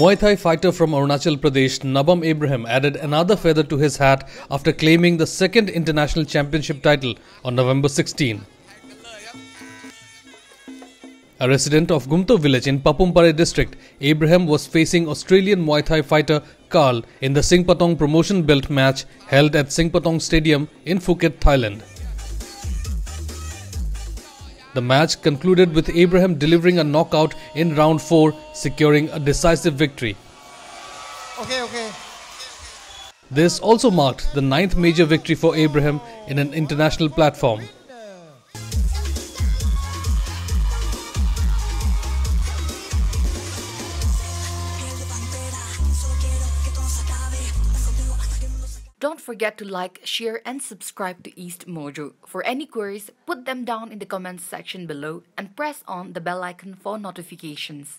Muay Thai fighter from Arunachal Pradesh, Nabam Abraham, added another feather to his hat after claiming the second international championship title on November 16. A resident of Gumto village in Papumpare district, Abraham was facing Australian Muay Thai fighter Karl in the Singpatong promotion belt match held at Singpatong Stadium in Phuket, Thailand. The match concluded with Abraham delivering a knockout in round 4, securing a decisive victory. This also marked the 9th major victory for Abraham in an international platform. Don't forget to like, share and subscribe to East Mojo. For any queries, put them down in the comments section below and press on the bell icon for notifications.